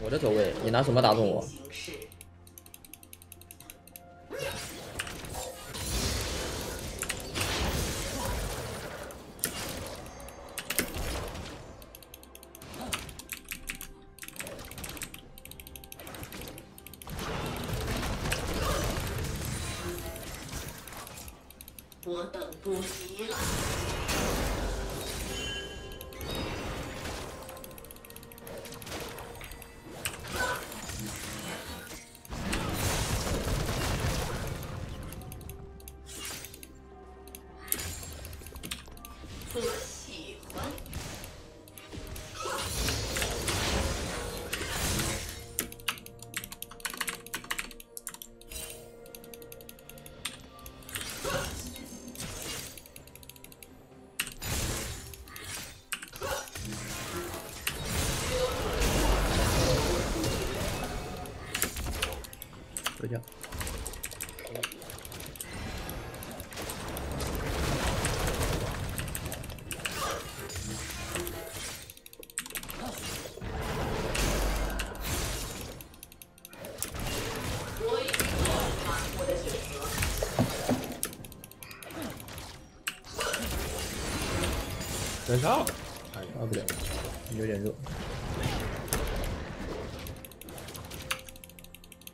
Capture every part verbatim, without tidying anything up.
我的走位，你拿什么打动我？我等不及了。 回家。我已经做好我的选择。燃烧！哎呀，不对，有点热。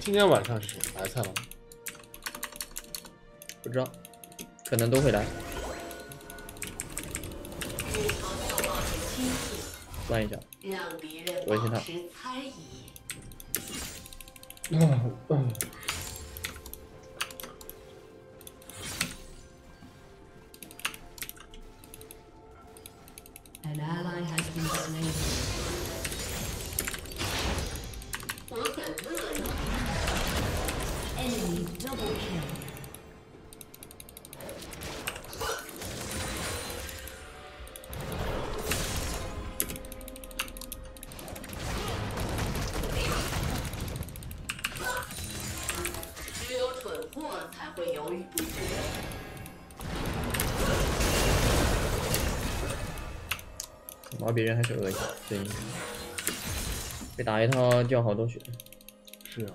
今天晚上是白菜吗？不知道，可能都会来。算一下，我先看。嗯嗯 打别人还是恶心，对，被打一套掉好多血。是啊。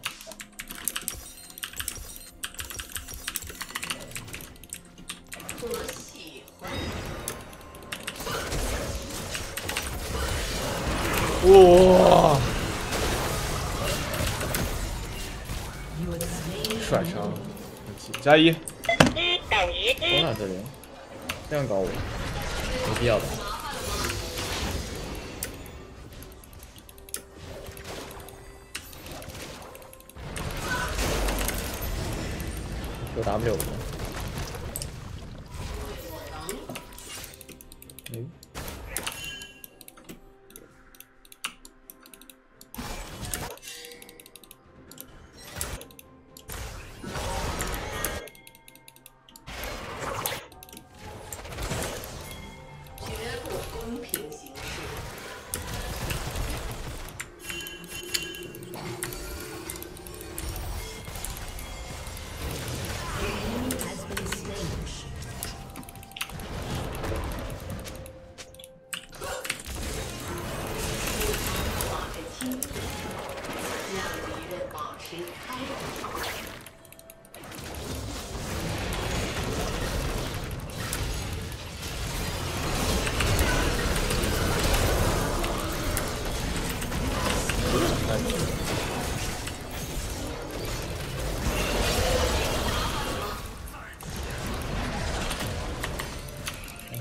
我喜欢。哇！甩伤，加一。我哪知道？这样搞我，没必要吧？ W， 嗯，绝不公平行事。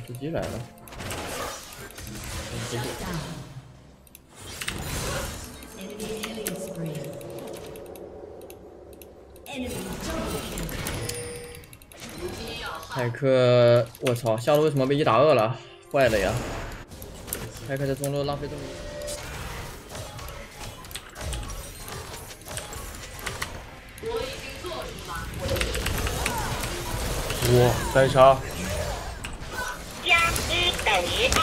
自己来了，嗯，谢谢。派克，我操，下路为什么被一打二了？坏了呀！派克在中路浪费这么多。 哇，三杀！加一等于二。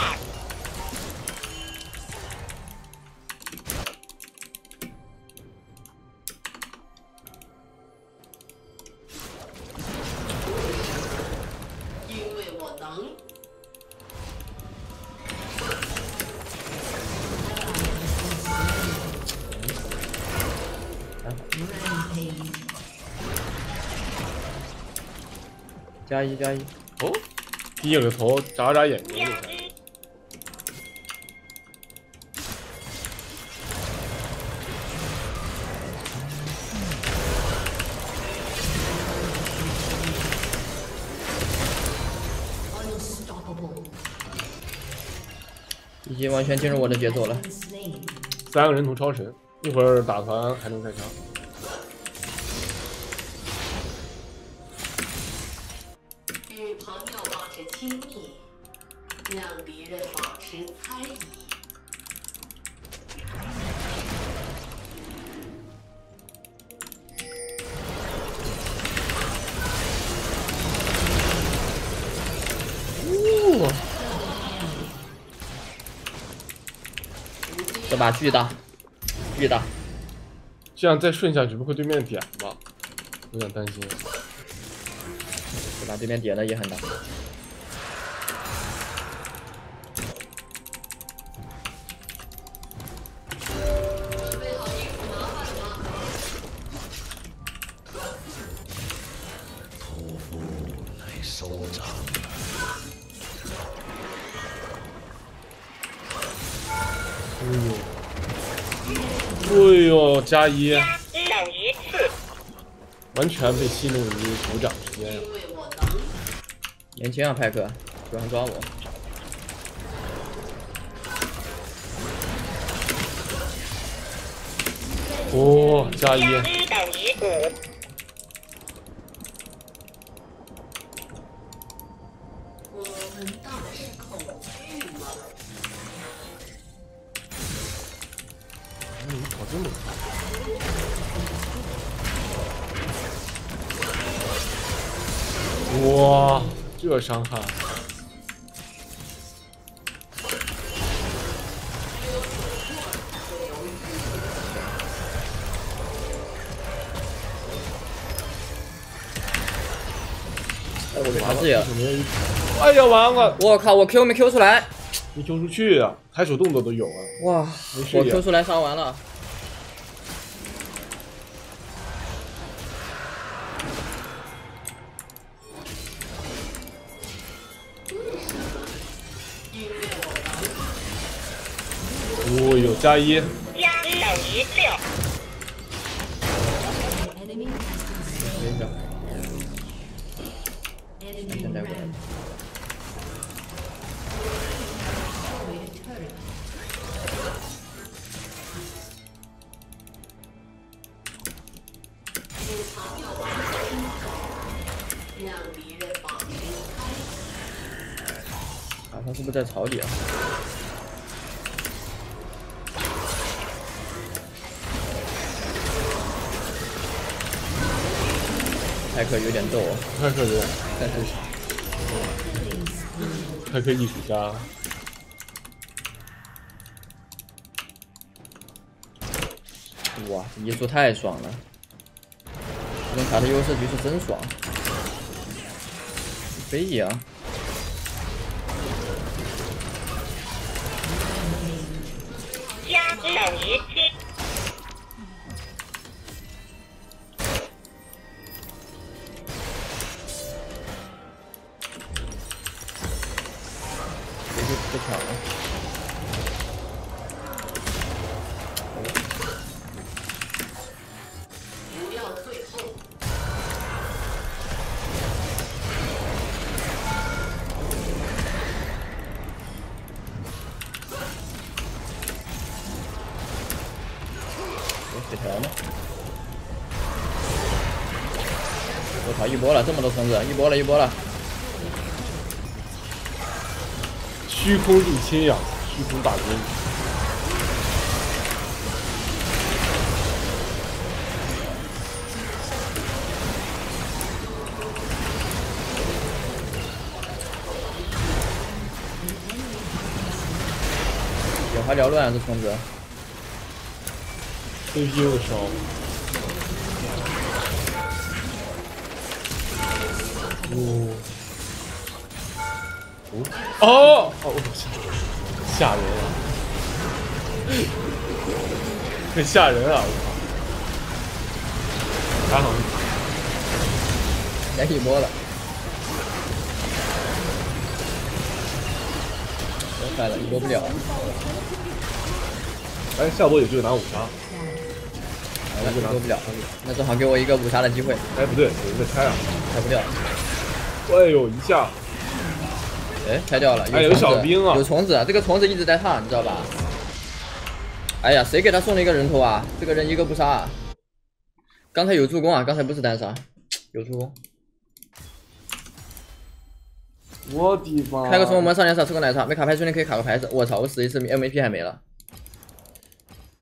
因为我能。嗯 加一加一哦，低影的头，眨眨眼睛。已经完全进入我的节奏了。三个人头超神，一会儿打团还能再强。 亲密，让敌人保持猜疑。哦，这把巨大，巨大。这样再顺下去，不会对面点吧？有点担心。这把对面点的也很难。 哎呦，加一等于四，完全被戏弄于鼓掌之间。年轻啊，派克，不然抓我。哦，加一等于五。我闻到的是恐惧吗？ 你跑这么快！哇，这伤害！哎，我啥子呀？哎呀，完了！我靠，我 Q 没 Q 出来。 没 Q 出去啊，抬手动作都有啊！哇，我 Q 出来杀完了。哦哟，加一，加一等于六。现在过来。 啊，他是不是在草里啊？派克有点逗哦，派克有点，派克艺术家。 哇，移速太爽了！用卡的优势局是真爽，飞呀！加等于七。别去不抢了。 我操！一波了，这么多虫子，一波了，一波了。虚空入侵呀，虚空大军。 还缭乱啊，这疯子 ！C P U 的烧，哦，哦，哦，吓人啊！很吓人啊！我靠，还好，来一波了，我反了，你躲不了。 哎，下波有机会拿五杀，那就拿不了。那正好给我一个五杀的机会。哎，不对，有一个拆啊，拆不掉。哎呦，一下，哎，拆掉了。哎，有小兵啊，有虫子，这个虫子一直在烫，你知道吧？哎呀，谁给他送了一个人头啊？这个人一个不杀啊。刚才有助攻啊，刚才不是单杀，有助攻。我的妈！开个虫，我们上连杀，吃个奶茶，没卡牌兄弟可以卡个牌子。我操，我死一次 M V P 还没了。